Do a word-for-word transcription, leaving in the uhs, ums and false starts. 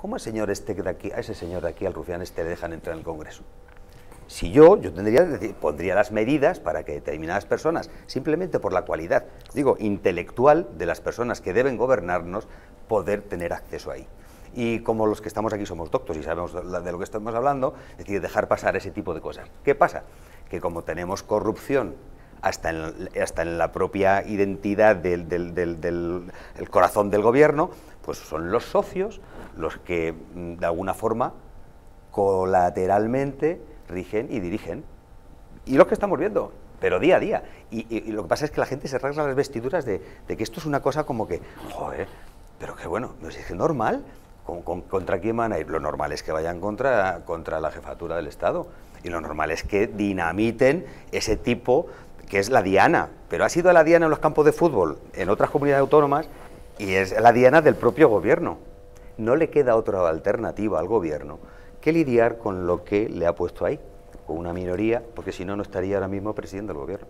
¿cómo al señor este de aquí, a ese señor de aquí, al rufián este, le dejan entrar en el Congreso? Si yo, yo tendría, pondría las medidas para que determinadas personas, simplemente por la cualidad, digo, intelectual de las personas que deben gobernarnos, poder tener acceso ahí. Y como los que estamos aquí somos doctos y sabemos de lo que estamos hablando, es decir, dejar pasar ese tipo de cosas. ¿Qué pasa? Que como tenemos corrupción hasta en, hasta en la propia identidad del, del, del, del el corazón del gobierno, pues son los socios los que de alguna forma colateralmente rigen y dirigen. Y lo que estamos viendo, pero día a día. Y, y, y lo que pasa es que la gente se rasga las vestiduras de, de que esto es una cosa como que, joder, pero que bueno, no es normal. Con, con, ¿Contra quién van a ir? Lo normal es que vayan contra, contra la jefatura del Estado. Y lo normal es que dinamiten ese tipo que es la diana. Pero ha sido la diana en los campos de fútbol, en otras comunidades autónomas, y es la diana del propio gobierno. No le queda otra alternativa al gobierno que lidiar con lo que le ha puesto ahí, con una minoría, porque si no, no estaría ahora mismo presidiendo el gobierno.